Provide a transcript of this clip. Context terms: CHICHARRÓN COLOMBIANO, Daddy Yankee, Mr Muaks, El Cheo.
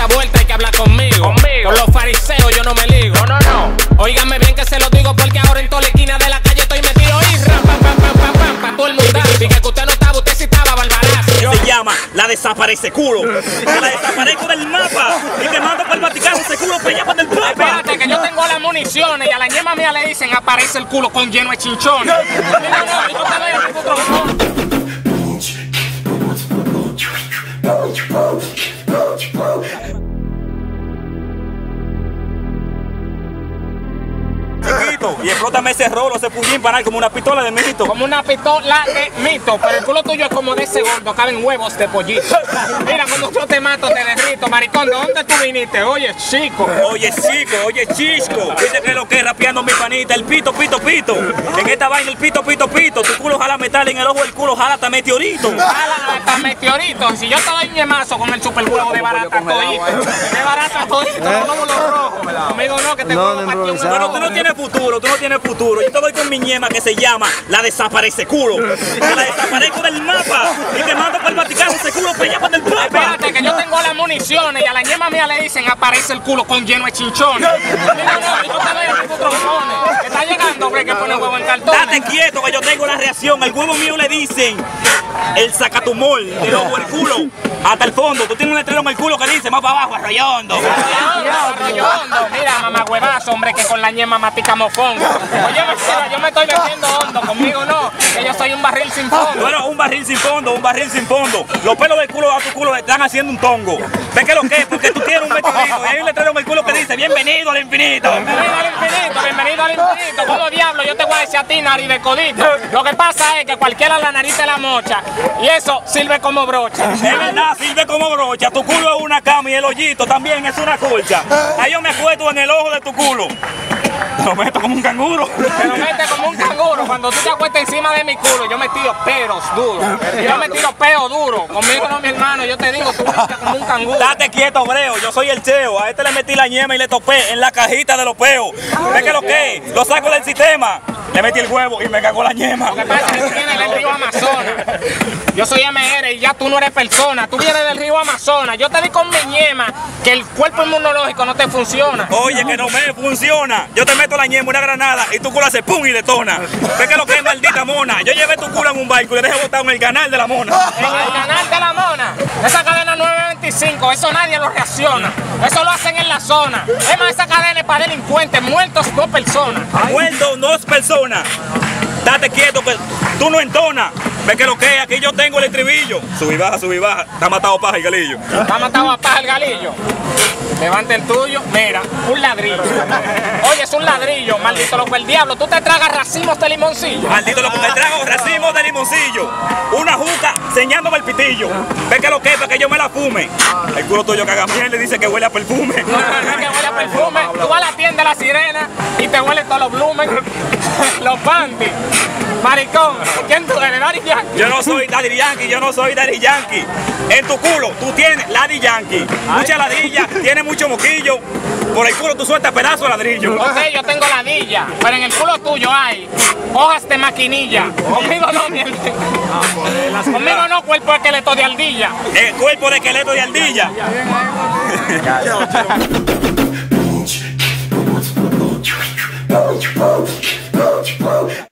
esta vuelta hay que hablar conmigo. Con los fariseos yo no me ligo. No. Óigame bien que se lo digo porque ahora en toda la esquina de la calle estoy metido y ram, pam, pam, pam, pam, pam, pa' todo el mundo. Dije que usted no estaba, usted sí estaba, barbarazo. Se llama la desaparece culo. La desaparezco del mapa y te mando para el Vaticano ese culo para allá para el Papa. Espérate que yo tengo las municiones y a la ñema mía le dicen aparece el culo con lleno de chinchones. Y explótame ese rolo, ese puñín para como una pistola de mito. Como una pistola de mito, pero el culo tuyo es como de ese gordo, caben huevos de pollito. Mira, cuando yo te mato, te derrito, maricón, ¿de dónde tú viniste? Oye, chico. Dice que lo que es rapeando mi panita, el pito. En esta vaina el pito. Tu culo jala metal, en el ojo el culo jala hasta meteorito. Jala hasta meteorito. Si yo te doy mi mazo con el super huevo de barata todito. De barata todito, con glóbulos rojos. Conmigo no, que te puedo partir. Bueno, tú no tienes futuro. Tú no tienes futuro. Yo te voy con mi ñema que se llama la desaparece culo. Que la desaparezco del mapa y te mando para el Vaticano ese culo para allá para el Papa. Espérate que yo tengo las municiones y a la ñema mía le dicen aparece el culo con lleno de chinchones. Mira, yo te doy a mis troncones. Está llegando, hombre, que pone huevo en cartón. Date quieto que yo tengo la reacción. Al huevo mío le dicen el sacatumol, el ojo, el culo. Hasta el fondo. Tú tienes un letrero en el culo que dice más para abajo, arroyondo. Mira, mamá huevazo, hombre, que con la ñema maticamos fondo. Oye, yo me estoy metiendo hondo, conmigo no, que yo soy un barril sin fondo. Bueno, un barril sin fondo. Los pelos del culo a tu culo le están haciendo un tongo. ¿Ves que lo que es? Porque tú tienes un meteorito y hay un letrero en el culo que dice, bienvenido al infinito. Bienvenido al infinito. Como diablo, yo te voy a decir a ti, nariz de codito. Lo que pasa es que cualquiera la nariz te la mocha y eso sirve como brocha. Es verdad, sirve como brocha. Tu culo es una cama y el hoyito también es una colcha. Ahí yo me acuesto en el ojo de tu culo. Te lo meto como un canguro. Cuando tú te acuestas encima de mi culo, yo me tiro peros duros. Conmigo no, mi hermano. Yo te digo, tú me metes como un canguro. Date quieto, breo. Yo soy el Cheo. A este le metí la ñema y le topé en la cajita de los peos. ¿Ves que lo que? Lo saco del sistema. Le metí el huevo y me cagó la ñema. Lo que pasa es que tú vienes del río Amazonas. Yo soy MR y ya tú no eres persona. Tú vienes del río Amazonas. Yo te di con mi ñema que el cuerpo inmunológico no te funciona. Oye, que no me funciona. Yo te meto la ñema, una granada y tu culo hace pum y detona. ¿Ves que lo que es, maldita mona? Yo llevé tu culo en un barco y le dejé botado en el canal de la mona. En el canal de la mona. Esa cadena 925, eso nadie lo reacciona. Eso lo hacen en la zona. Es más, esa cadena es para delincuentes. Muertos dos personas. Date quieto que tú no entonas. Ve que lo que es, aquí yo tengo el estribillo. Subí baja. Está matado a paja el galillo. Levanta el tuyo. Mira, un ladrillo. Oye, es un ladrillo. Maldito loco el diablo. Tú te tragas racimos de limoncillo. Maldito loco, te trago racimos de limoncillo. Una juca enseñándome el pitillo. Ve que lo que es, para que yo me la fume. El culo tuyo caga miel, le dice que huele a perfume. No, que huele a perfume. Tú vas a la tienda La Sirena y te huelen todos los blumen, los panties. Maricón, ¿quién tú eres? ¿Daddy Yankee? Yo no soy Daddy Yankee. En tu culo tú tienes Daddy Yankee. Mucha ladilla, tiene mucho moquillo. Por el culo tú sueltas pedazo de ladrillo. No sé, yo tengo ladilla, pero en el culo tuyo hay hojas de maquinilla. Conmigo no, mi hermano. Conmigo no, cuerpo de esqueleto de ardilla. El cuerpo de esqueleto de ardilla.